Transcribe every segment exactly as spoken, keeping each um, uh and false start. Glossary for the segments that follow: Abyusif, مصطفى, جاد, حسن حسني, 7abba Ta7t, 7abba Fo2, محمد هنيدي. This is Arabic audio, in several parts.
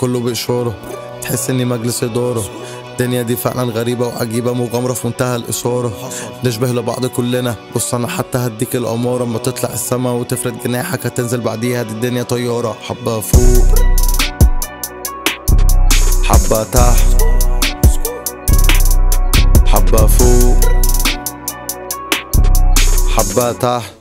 كله بإشارة، تحس إني مجلس إدارة. الدنيا دي فعلا غريبة وعجيبة، مغامرة في منتهى الإثارة. نشبه لبعض كلنا، بص أنا حتى هديك الأمارة، أما تطلع السما وتفرد جناحك هتنزل بعديها، دي الدنيا طيارة. حبة فوق حبة تحت، حبة فوق حبة تحت.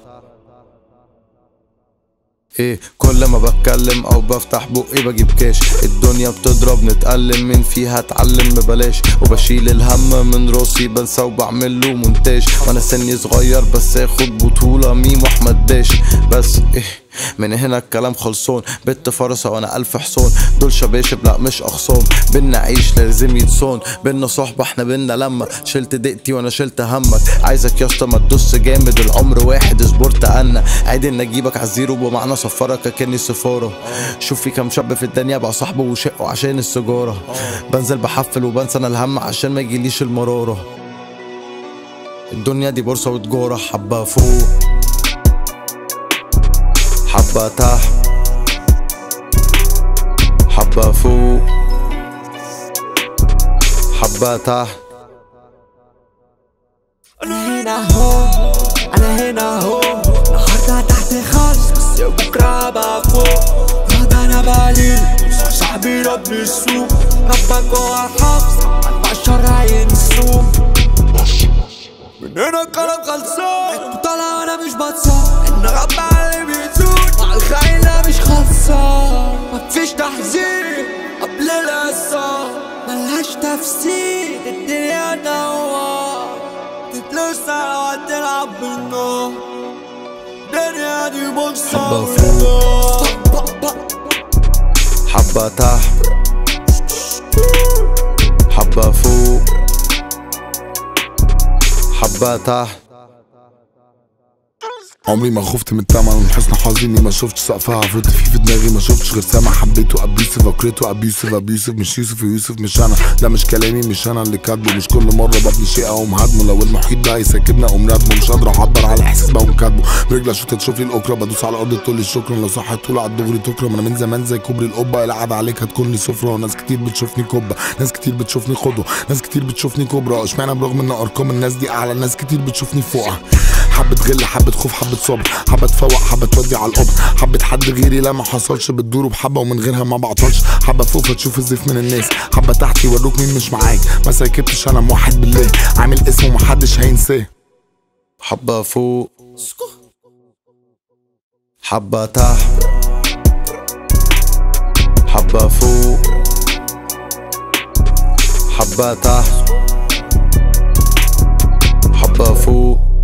ايه كل ما بتكلم او بفتح بقي بجيب كاش، الدنيا بتضرب نتألم من فيها اتعلم ببلاش، وبشيل الهم من راسي بنسى وبعمله مونتاج، وانا سني صغير بس اخد بطولة ميم واحمد داش. بس ايه من هنا الكلام خلصان، بنت فرسة وانا الف حصان، دول شباشب لا مش اخصام، بينا عيش لازم يتصان، بينا صحبة احنا بينا لما، شلت دقتي وانا شلت همك، عايزك يا اسطى ما تدوس جامد، العمر واحد اصبر تأنى، عادي ان اجيبك عالزيرو بمعنى صفرك اكني سفارة. شوف في كام شاب في الدنيا بقى صاحبه وشقه عشان السيجارة، بنزل بحفل وبنسى انا الهم عشان ما يجيليش المرارة. الدنيا دي بورصة وتجارة. حبة فوق حبة تحت، حبة فوق حبة تحت. أنا هنا أهو، أنا هنا أهو، النهارده تحت خالص وبكرة أبقى فوق، النهارده أنا بقليل صاحبي رب السوق، ربك هو الحافظ عالبشر هينسوه، من هنا الكلام خلصان، طالع أنا مش بتصاب، إن رب علي بيزود وعالخاينة مش خلصان، مفيش تحذير قبل الإقصاء، ملهاش تفسير الدنيا دوار، تتلوس ساعة وهتلعب بالنار، الدنيا دي بورصة وتجارة. حبة تحت، حبة فوق حبة تحت. عمري ما خفت من الطمع، من حسن حظي اني ما شفتش سقفها، عفرت فيه في دماغي ما شفتش غير سما، حبيته ابيوسف اكرهته ابيوسف ابيوسف، مش يوسف يوسف مش انا، ده مش كلامي مش انا اللي كاتبه، مش كل مره ببني شيء اقوم هدمه، لو المحيط ده هيساكبني اقوم راكبه، مش قادر اعبر على احساس بقوم كاتبه، برجلي اشوطها تشوف لي الاكره، بدوس على الارض تقول لي شكرا، لو صحت طول على الدغري تكرم، انا من زمان زي كوبري القبه، القعد عليك هتكوني سفره، وناس كتير بتشوفني كوبا، ناس كتير بتشوفني قدوه، ناس كتير بتشوفني كبرى، اشمعنى برغم ان ارقام الناس دي اعلى ناس كتير بتشوفني فوقها. حبة غل حبة خوف حبة صبر، حبة تفوق حبة تودي على القبر، حبة حد غيري لا ما حصلش، بتدور وبحبة ومن غيرها ما بعطلش، حبة فوق فتشوف الزيف من الناس، حبة تحت يوروك مين مش معاك، ما سايكبتش انا موحد بالله، عامل اسم ومحدش هينساه. حبة فوق حبة تحت، حبة فوق حبة تحت، حبة فوق.